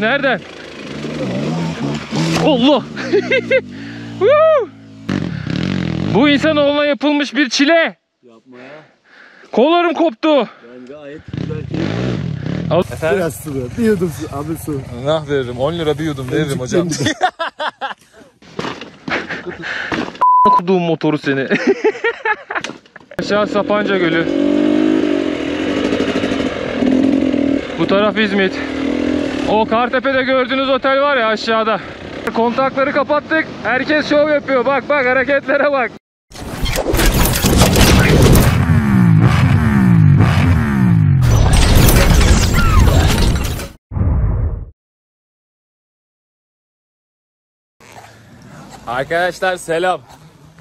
Nereden? Allah! Bu insanoğluna yapılmış bir çile. Yapma ya. Kollarım koptu. Ben gayet güzel keyifliyim. Biraz su ver. Bir yudum su. Abi su. Nah veririm. 10 lira bir yudum veririm hocam. Kuduğum motoru seni. Aşağı Sapanca Gölü. Bu taraf İzmit. O Kartepe'de gördüğünüz otel var ya aşağıda. Kontakları kapattık. Herkes şov yapıyor. Bak bak hareketlere bak. Arkadaşlar selam.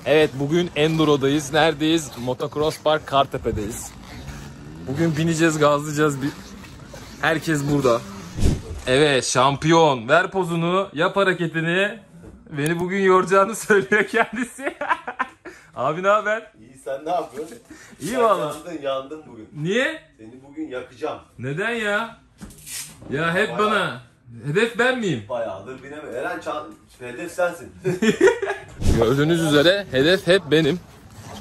Evet bugün Enduro'dayız. Neredeyiz? Motocross Park Kartepe'deyiz. Bugün bineceğiz, gazlayacağız. Herkes burada. Evet şampiyon. Ver pozunu, yap hareketini. Beni bugün yoracağını söylüyor kendisi. Abi ne haber? İyi, sen ne yapıyorsun? İyi valla. Yandın bugün. Niye? Seni bugün yakacağım. Neden ya? Ya hep bayağı, bana. Hedef ben miyim? Bayağıdır binemem. Eren hedef sensin. Gördüğünüz üzere hedef hep benim.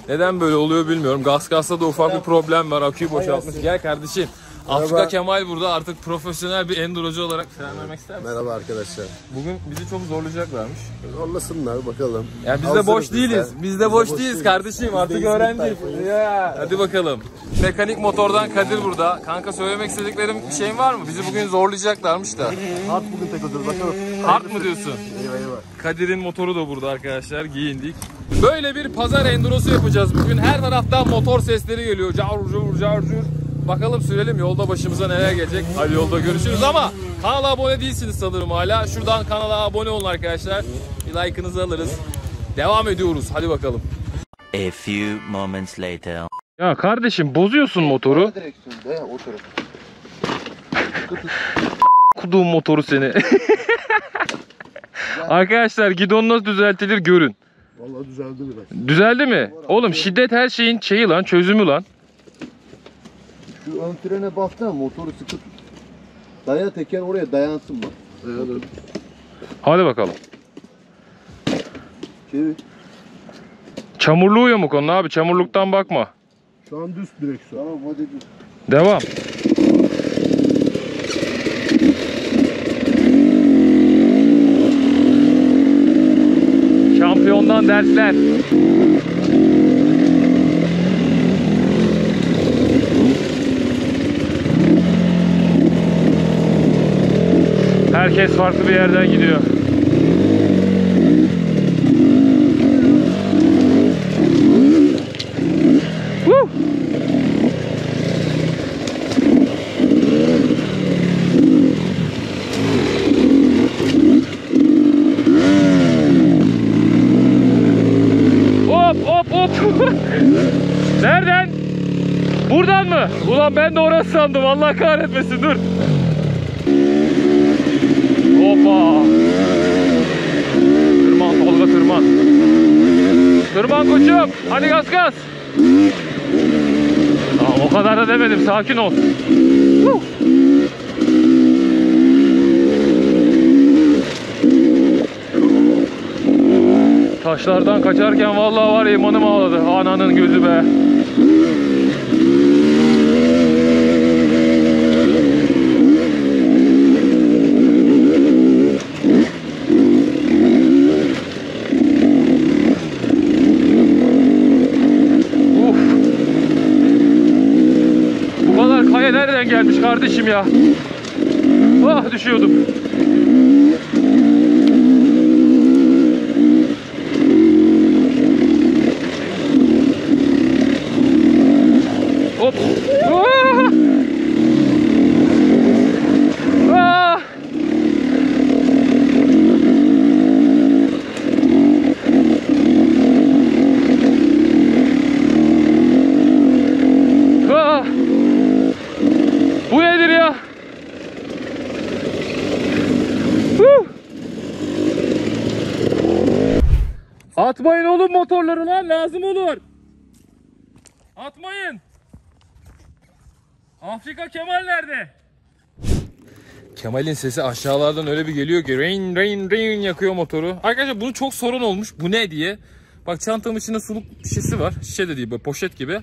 Neden böyle oluyor bilmiyorum. GasGas'ta da ufak bir problem var. Aküyü boşaltmış. Gel kardeşim. Merhaba. Afrika Kemal burada artık profesyonel bir endurocu olarak selam vermek ister misin? Merhaba arkadaşlar. Bugün bizi çok zorlayacaklarmış. Zorlasınlar bakalım. Ya biz de boş değiliz. Biz de boş değiliz kardeşim. Artık öğrendik. Ya. Hadi bakalım. Mekanik motordan Kadir burada. Kanka söylemek istediklerim bir şeyin var mı? Bizi bugün zorlayacaklarmış da. Hard bugün tek odur bakalım. Hard mı diyorsun? Eyvah. Kadir'in motoru da burada arkadaşlar. Giyindik. Böyle bir pazar endurosu yapacağız bugün. Her taraftan motor sesleri geliyor. Car cur car cur. Bakalım sürelim, yolda başımıza neler gelecek. Hadi yolda görüşürüz ama kanala abone değilsiniz sanırım hala. Şuradan kanala abone olun arkadaşlar. Bir like'ınızı alırız. Devam ediyoruz. Hadi bakalım. A few moments later. Ya kardeşim bozuyorsun motoru. Kuduğum motoru seni. Arkadaşlar gidon nasıl düzeltilir görün. Vallahi düzeldi biraz. Düzeldi mi? Oğlum şiddet her şeyin şeyi lan, çözümü lan. Şu ön frene baksana, motoru sıkı tut. Daya teker oraya dayansın bak. Dayanır. Hadi bakalım. Çevir. Çamurluğu yamuk onun abi, çamurluktan bakma. Şu an düz direksiyon. Tamam hadi düz. Devam. Şampiyondan dersler. Herkes farklı bir yerden gidiyor. Woo! Hop hop hop. Nereden? Buradan mı? Ulan ben de orası sandım. Allah kahretmesin. Dur. Hoppa. Tırman Tolga, tırman. Tırman koçum. Hadi gaz gaz. Aa, o kadar da demedim. Sakin ol. Taşlardan kaçarken vallahi var ya, imanım ağladı. Ananın gözü be. Nereden gelmiş kardeşim ya? Ah düşüyordum. Hop. Aa! Aa! Atmayın oğlum motorları lan, lazım olur. Atmayın. Afrika Kemal nerede? Kemal'in sesi aşağılardan öyle bir geliyor ki rain rain rain yakıyor motoru. Arkadaşlar bunu çok sorun olmuş. Bu ne diye. Bak çantamın içinde suluk şişesi var. Şişe de değil böyle poşet gibi.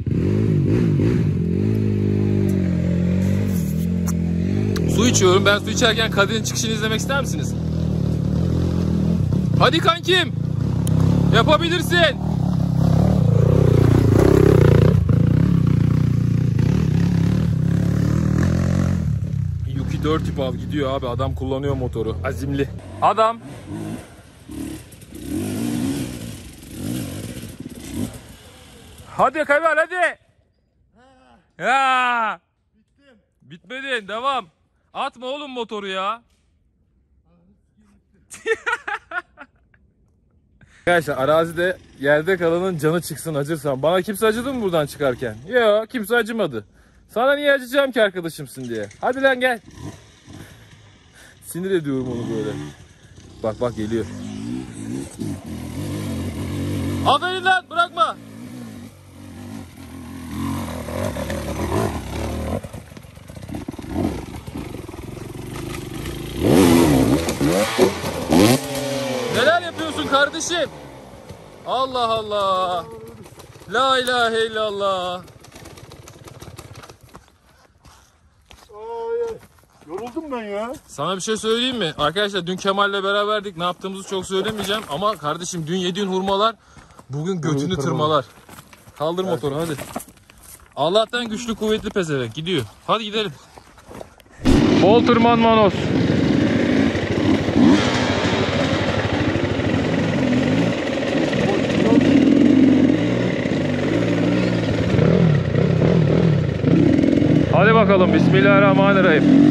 Su içiyorum. Ben su içerken Kadir'in çıkışını izlemek ister misiniz? Hadi kankim. Yapabilirsin. Yuki 4 tip abi gidiyor abi. Adam kullanıyor motoru. Azimli. Adam. Hadi Kemal hadi. Ya. Bitmedin. Devam. Atma oğlum motoru ya. Arkadaşlar arazide yerde kalanın canı çıksın acırsan. Bana kimse acıdı mı buradan çıkarken? Yok kimse acımadı. Sana niye acıcam ki arkadaşımsın diye. Hadi lan gel. Sinir ediyorum onu böyle. Bak bak geliyor. Aferin lan bırakma. Neler yapıyorsun kardeşim? Allah Allah. La ilahe illallah. Yoruldum ben ya. Sana bir şey söyleyeyim mi? Arkadaşlar dün Kemal'le beraberdik. Ne yaptığımızı çok söylemeyeceğim. Ama kardeşim dün yediğin hurmalar bugün götünü tırmalar. Kaldır motoru hadi. Allah'tan güçlü kuvvetli pezevenk gidiyor. Hadi gidelim. Bol tırman Manos. Hadi bakalım. Bismillahirrahmanirrahim.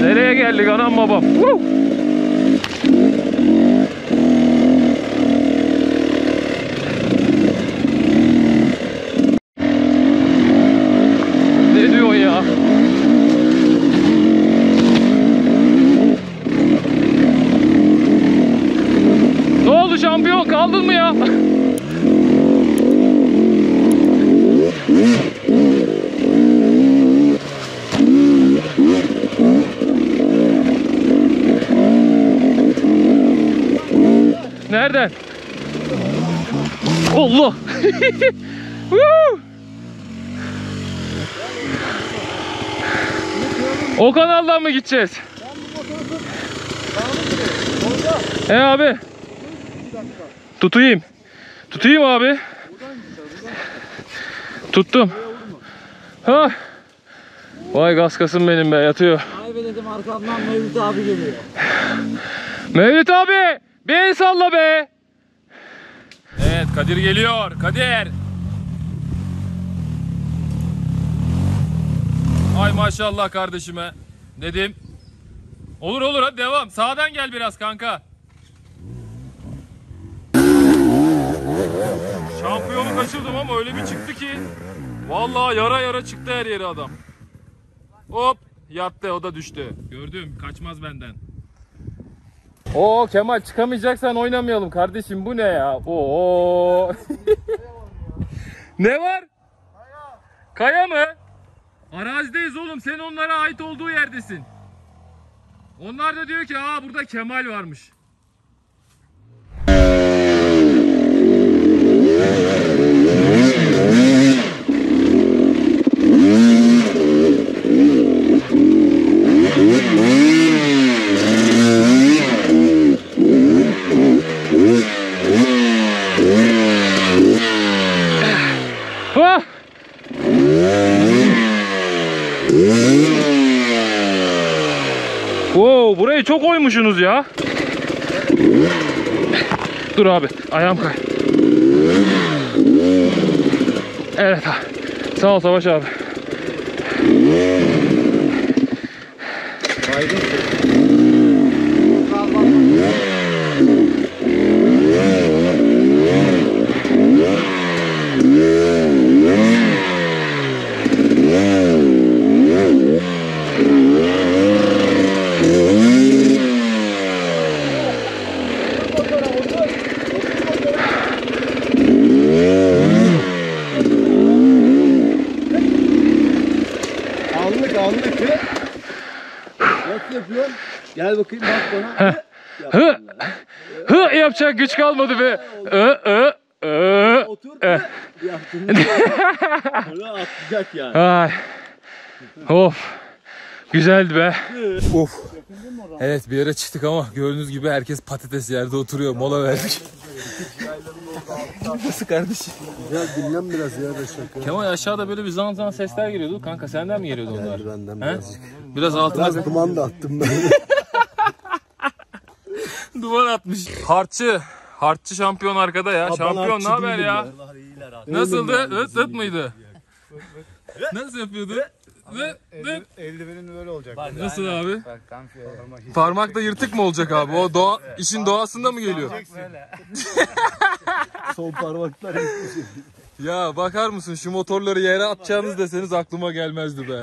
Nereye geldik anam babam? Woo! Ne diyor ya? Şampiyon kaldın mı ya? Nereden? Allah! O kanaldan mı gideceğiz? Abi. Tutayım. Tutayım abi. Tuttum. Ha. Vay GasGas'ım benim be yatıyor. Kaybederim arkamdan Mevlüt abi geliyor. Mevlüt abi beni salla be. Evet Kadir geliyor. Kadir. Ay maşallah kardeşime. Dedim. Olur olur hadi devam. Sağdan gel biraz kanka. Şampiyonu kaçırdım ama öyle bir çıktı ki vallahi yara yara çıktı her yere adam. Hop yattı o da düştü. Gördüm kaçmaz benden. Oo Kemal çıkamayacaksan oynamayalım kardeşim bu ne ya? Oo. Ne var? Kaya. Kaya mı? Arazideyiz oğlum sen onlara ait olduğu yerdesin. Onlar da diyor ki aa burada Kemal varmış. Wow, burayı çok oymuşsunuz ya. Dur abi, ayağım kay. Evet abi. Sağ ol Savaş abi. Gel bakayım bak bana. Hı yapacak güç kalmadı be. Otur yaptın. Böyle atlayacak yani. Ay. Of. Güzeldi be. Of. Evet bir yere çıktık ama gördüğünüz gibi herkes patates yerde oturuyor. Mola verdik. Nasıl kardeşim? Ya dinlen biraz ya da şaka. Kemal aşağıda böyle bir zan zan sesler geliyordu. Kanka senden mi geliyordu onlar? Benden birazcık. Biraz altına biraz duman da attım ben. Duman atmış. Harçı. Harççı şampiyon arkada ya. Şampiyon ne haber ya? Nasıldı? Öt mıydı? Nasıl yapıyordu? Eldivenin böyle olacak. Nasıl abi? Parmak da yırtık mı olacak abi? O doğa, işin doğasında mı geliyor? Son parmaklar yırtık. Ya bakar mısın şu motorları yere atacağınız deseniz aklıma gelmezdi be.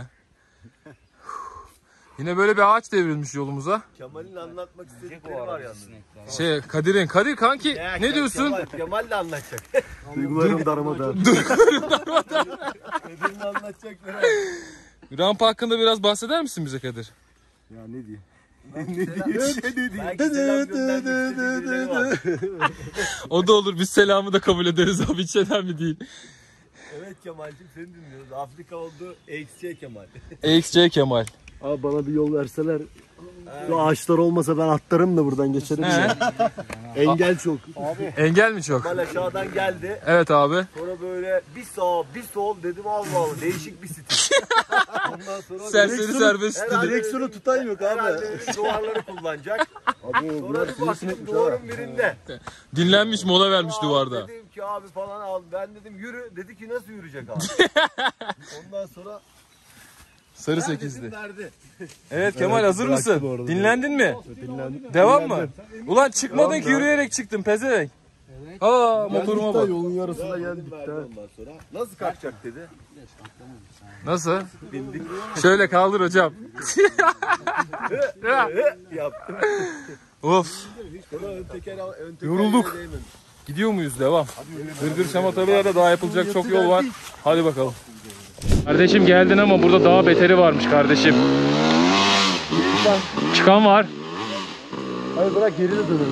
Yine böyle bir ağaç devrilmiş yolumuza. Kemal'in anlatmak istedikleri var yalnız. Şey Kadir kanki ya, ne diyorsun? Kemal de anlatacak. Duygularım darmadağın. Duygularım darmadağın. Kadir'in anlatacak merak. Rampa hakkında biraz bahseder misin bize Kadir? Ya ne diyeyim? Ne diyeyim? O da olur biz selamı da kabul ederiz abi hiç önemli değil. Evet Kemal'cim seni dinliyoruz. Afrika oldu EXC Kemal. EXC Kemal. Abi bana bir yol verseler, şu ağaçlar olmasa ben atlarım da buradan geçerim ya. Engel çok. Abi, engel mi çok? Kemal aşağıdan geldi. Evet abi. Sonra böyle bir sağ bir sol dedim Allah Allah değişik bir stil. Ondan sonra serseri serbest stil. Direksiyonu tutan yok abi. Herhalde duvarları kullanacak. Abi, sonra duvarın birinde. Dinlenmiş mola vermiş duvarda. Dedim ki abi falan aldım. Ben dedim yürü. Dedi ki nasıl yürüyecek abi. Ondan sonra... Sarı 8'di. Evet Kemal hazır mısın? Dinlendin mi? Dinlendim. Devam mı? Ulan çıkmadın ki yürüyerek çıktın pezevenk. Evet. Aa motoruma bak. Yolun yarısına geldik. Nasıl kalkacak dedi. Nasıl? Bindik. Şöyle kaldır hocam. Yaptım. Of. Yorulduk. Gidiyor muyuz? Devam. Gırgır şamatalılarda daha yapılacak çok yol var. Hadi bakalım. Kardeşim geldin ama burada daha beteri varmış kardeşim. Çıkan var. Hayır bırak geride durur.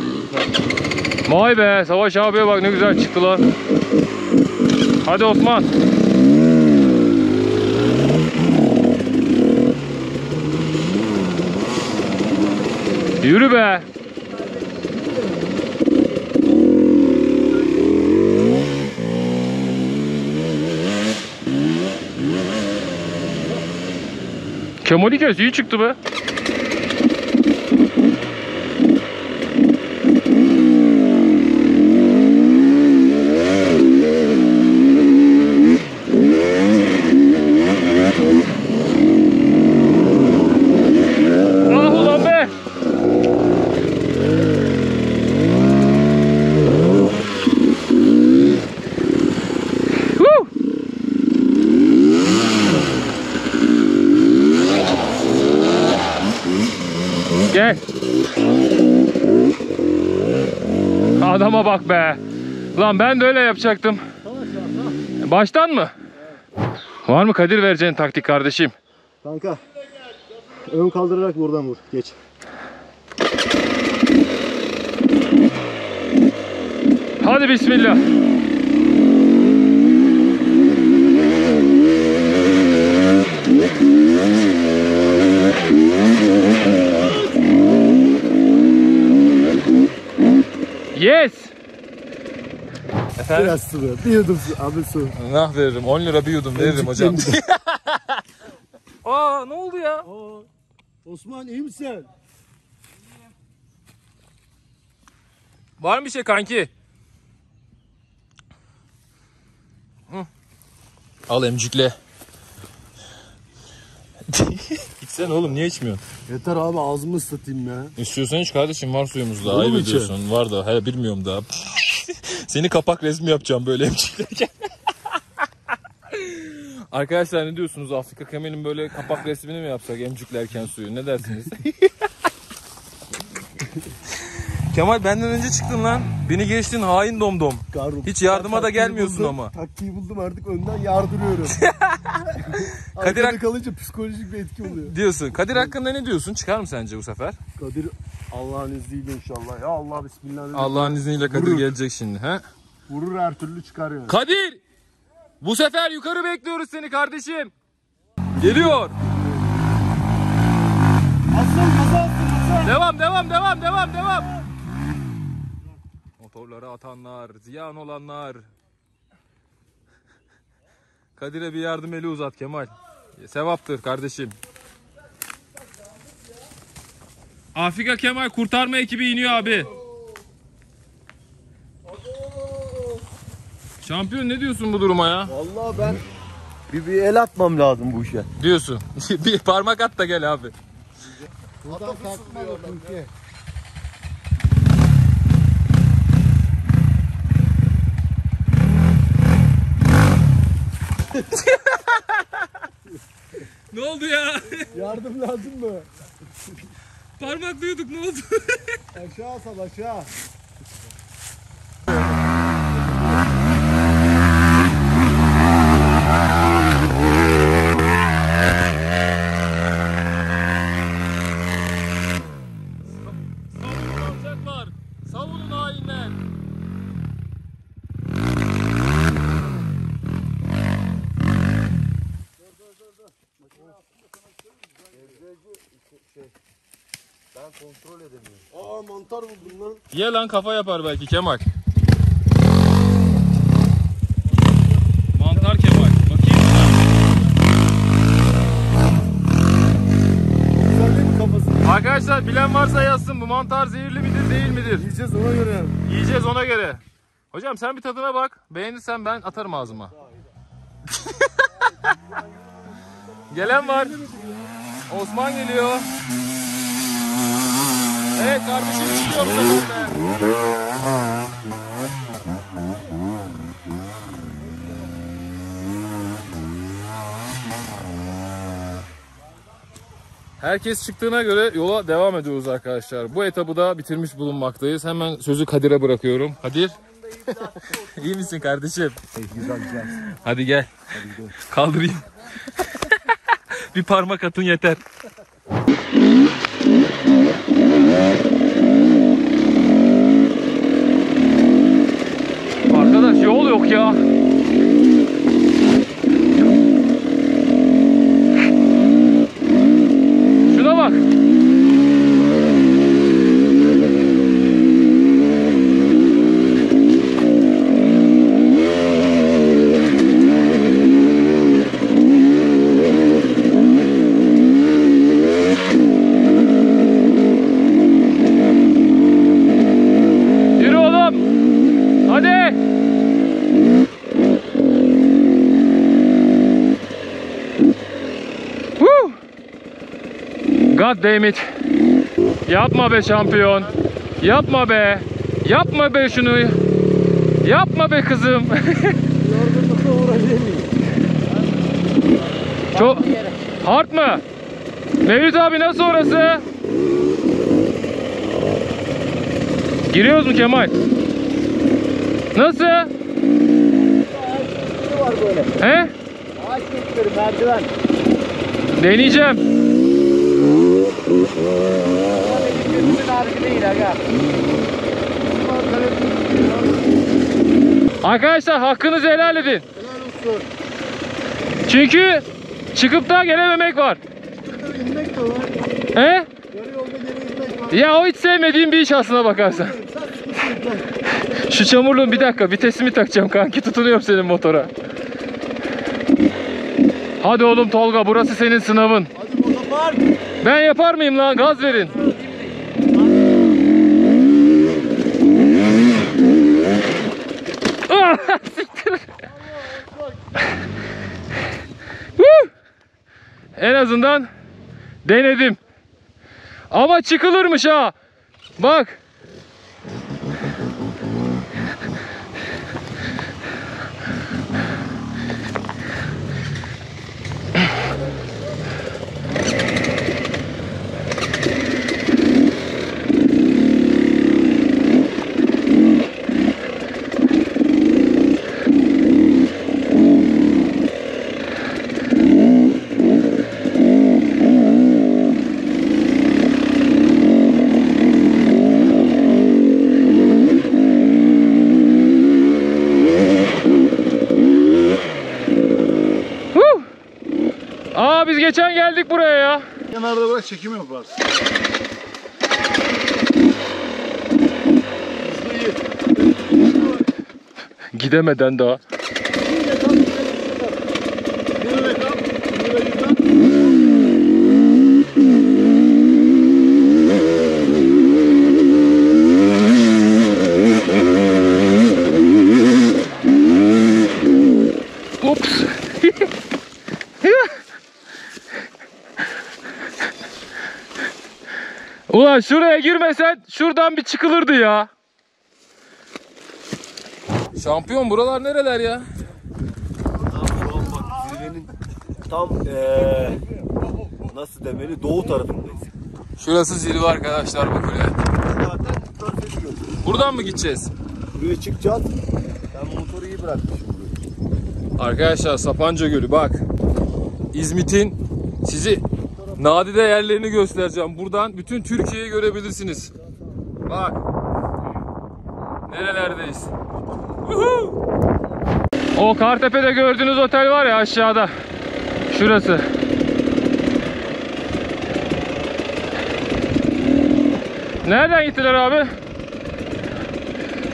Vay be Savaş abiye bak ne güzel çıktılar. Hadi Osman. Yürü be. Kemal'i kes, iyi çıktı be. Adama bak be. Lan ben de öyle yapacaktım. Baştan mı? Evet. Var mı Kadir vereceğin taktik kardeşim? Kanka. Ön kaldırarak buradan vur. Geç. Hadi bismillah. Yes. Efendim? Biraz su ver. Bir yudum su. Abi su. Nah veririm. 10 lira bir yudum veririm hocam. Aa ne oldu ya? Aa, Osman iyi misin? İyiyim. Var mı bir şey kanki? Hı. Al emcikle. İçsen oğlum niye içmiyorsun? Yeter abi ağzımı ıslatayım ya. İstiyorsan hiç kardeşim var suyumuz da. Ayıp ediyorsun. Var da. He bilmiyorum da. Seni kapak resmi yapacağım böyle emciklerken. Arkadaşlar ne diyorsunuz? Afrika Kemal'in böyle kapak resmini mi yapsak emciklerken suyu? Ne dersiniz? Kemal benden önce çıktın lan. Beni geçtin hain domdom. Garip. Hiç yardıma da gelmiyorsun buldum, ama. Taktiği buldum artık, önden yardırıyorum. Kadir kalınca psikolojik bir etki oluyor. Diyorsun. Kadir hakkında ne diyorsun? Çıkar mı sence bu sefer? Kadir Allah'ın izniyle inşallah. Ya Allah bismillah. Allah'ın izniyle Kadir vurur, gelecek şimdi. He? Vurur, her türlü çıkar yani. Kadir! Bu sefer yukarı bekliyoruz seni kardeşim. Geliyor. Devam. Motorları atanlar, ziyan olanlar. Kadir'e bir yardım eli uzat Kemal. Sevaptır kardeşim. Afrika Kemal kurtarma ekibi iniyor abi. Şampiyon ne diyorsun bu duruma ya? Vallahi ben bir el atmam lazım bu işe. Diyorsun. Bir parmak at da gel abi. Buradan kalkmıyor Türkiye. Ne oldu ya? Yardım lazım mı? Parmaklıyorduk, ne oldu? Aşağı sal, aşağı. Kontrol edemiyorum. Aa, mantar buldum lan. Ye lan, kafa yapar belki Kemal. Mantar Kemal. Bakayım. Arkadaşlar bilen varsa yazsın, bu mantar zehirli midir değil midir? Yiyeceğiz ona göre. Yiyeceğiz ona göre. Hocam sen bir tadına bak. Beğenirsen ben atarım ağzıma. Gelen var. Osman geliyor. Evet kardeşim, çıkıyor burada. Herkes çıktığına göre yola devam ediyoruz arkadaşlar. Bu etabı da bitirmiş bulunmaktayız. Hemen sözü Kadir'e bırakıyorum. Kadir. İyi misin kardeşim? Güzel güzel. Hadi gel. Hadi kaldırayım. Bir parmak atın yeter. Arkadaş yol yok ya. Şuna bak. God damn it. Yapma be şampiyon. Yapma be. Yapma be şunu. Yapma be kızım. Çok hard mı? Mevlüt abi nasıl orası? Giriyoruz mu Kemal? Nasıl? He? Deneyeceğim. Arkadaşlar hakkınızı helal edin. Helal olsun. Çünkü çıkıp da gelememek var. İnmek de var. He? Yarı yolda geri inmek var. Ya o hiç sevmediğim bir iş aslına bakarsan. Şu çamurluğun bir dakika vitesimi takacağım kanki, tutunuyorum senin motora. Hadi oğlum Tolga, burası senin sınavın. Hadi motopark. Ben yapar mıyım lan? Gaz verin. En azından denedim. Ama çıkılırmış ha. Bak. geçen geldik buraya ya. Kenarda bırak, çekim yaparsın. Gidemeden daha. Ups. Ulan şuraya girmesen şuradan bir çıkılırdı ya. Şampiyon, buralar nereler ya? Zirvenin tam nasıl demeli, doğu tarafındayız. Şurası zirve arkadaşlar, bu kule. Buradan mı gideceğiz? Buraya çıkacağız. Ben motoru iyi bırakmışım. Arkadaşlar Sapanca Gölü bak. İzmit'in sizi nadide yerlerini göstereceğim. Buradan bütün Türkiye'yi görebilirsiniz. Bak. Nerelerdeyiz. O Kartepe'de gördüğünüz otel var ya aşağıda. Şurası. Nereden gittiler abi?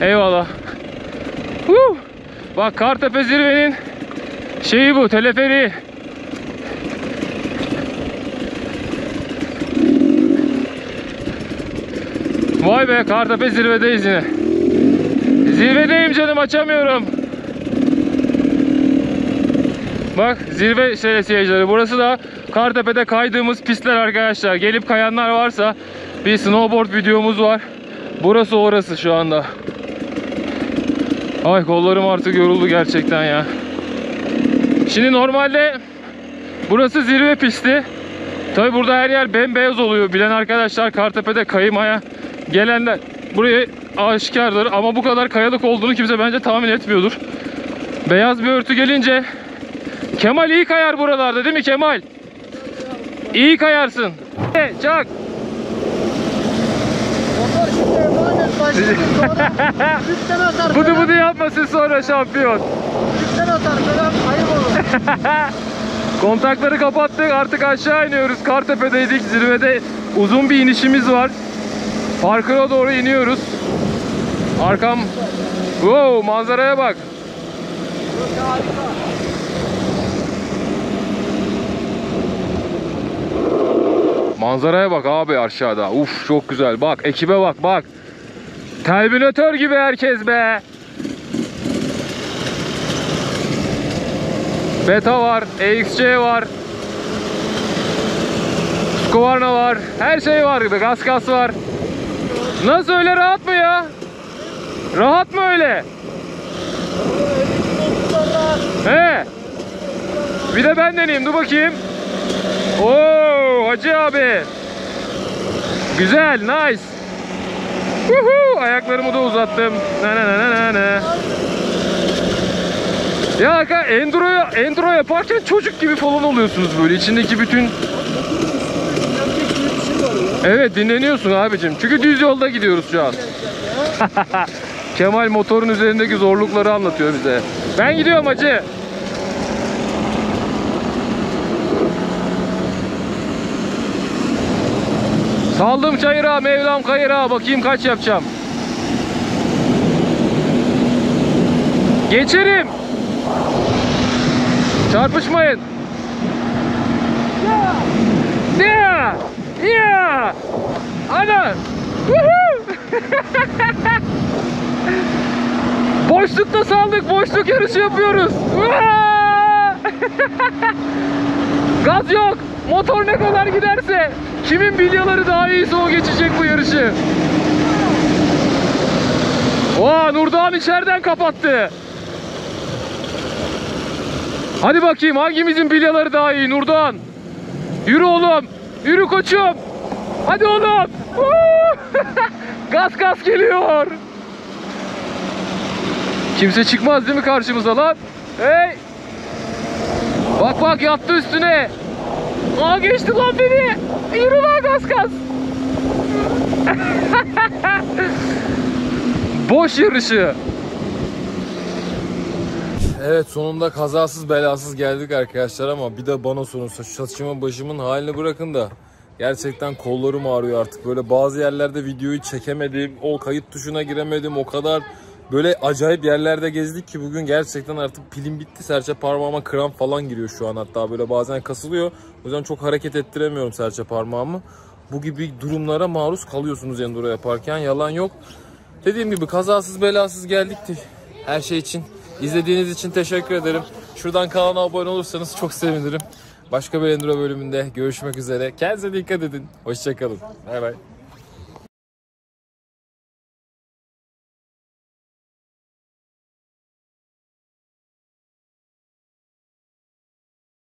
Eyvallah. Bak Kartepe zirvenin şeyi bu, teleferiği. Vay be, Kartepe zirvedeyiz yine. Zirvedeyim canım, açamıyorum. Bak zirve şelesiyeleri. Burası da Kartepe'de kaydığımız pistler arkadaşlar. Gelip kayanlar varsa bir snowboard videomuz var. Burası orası şu anda. Ay kollarım artık yoruldu gerçekten ya. Şimdi normalde burası zirve pisti. Tabi burada her yer bembeyaz oluyor. Bilen arkadaşlar, Kartepe'de kaymaya gelenler buraya aşikardır. Ama bu kadar kayalık olduğunu kimse bence tahmin etmiyordur. Beyaz bir örtü gelince. Kemal iyi kayar buralarda değil mi Kemal? İyi kayarsın. Çak. Budu budu yapmasın sonra şampiyon. Üstten atar falan ayıp olur. Kontakları kapattık, artık aşağı iniyoruz. Kartepe'deydik, zirvede uzun bir inişimiz var. Parkura doğru iniyoruz. Arkam. Wow, manzaraya bak. Manzaraya bak abi aşağıda. Uf çok güzel. Bak ekibe bak bak. Terminatör gibi herkes be. Beta var, EXC var. Skovarna var. Her şey var gibi. GasGas var. Nasıl öyle, rahat mı ya? Rahat mı öyle? He. Bir de ben deneyeyim. Dur bakayım. Oo hacı abi. Güzel, nice. Uhu, ayaklarımı da uzattım. Na. Ya arkadaşlar enduro yaparken çocuk gibi falan oluyorsunuz böyle. İçindeki bütün... Evet, dinleniyorsun abicim. Çünkü düz yolda gidiyoruz şu an. Kemal motorun üzerindeki zorlukları anlatıyor bize. Ben gidiyorum hacı. Saldım çayıra, Mevlam kayıra. Bakayım kaç yapacağım. Geçerim. Çarpışmayın. Ya! Ya! Ana! Boşlukta saldık. Boşluk yarışı yapıyoruz. Gaz yok. Motor ne kadar giderse, kimin bilyaları daha iyiyse o geçecek bu yarışı. Oha, Nurdağ'ın içeriden kapattı. Hadi bakayım hangimizin bilyaları daha iyi Nurdağ'ın. Yürü oğlum. Yürü koçum. Hadi oğlum. GasGas geliyor. Kimse çıkmaz değil mi karşımıza lan? Hey. Bak bak, yattı üstüne. Aa, geçti lan beni. Yürü lan GasGas. Boş yarışı. Evet, sonunda kazasız belasız geldik arkadaşlar ama bir de bana sorun, saçımın başımın halini bırakın da gerçekten kollarım ağrıyor artık. Böyle bazı yerlerde videoyu çekemedim, o kayıt tuşuna giremedim, o kadar böyle acayip yerlerde gezdik ki bugün gerçekten artık pilim bitti. Serçe parmağıma kramp falan giriyor şu an, hatta böyle bazen kasılıyor. O yüzden çok hareket ettiremiyorum serçe parmağımı. Bu gibi durumlara maruz kalıyorsunuz enduro yaparken, yalan yok. Dediğim gibi kazasız belasız geldik. Her şey için, izlediğiniz için teşekkür ederim. Şuradan kanala abone olursanız çok sevinirim. Başka bir enduro bölümünde görüşmek üzere. Kendinize dikkat edin. Hoşça kalın. Bay bay.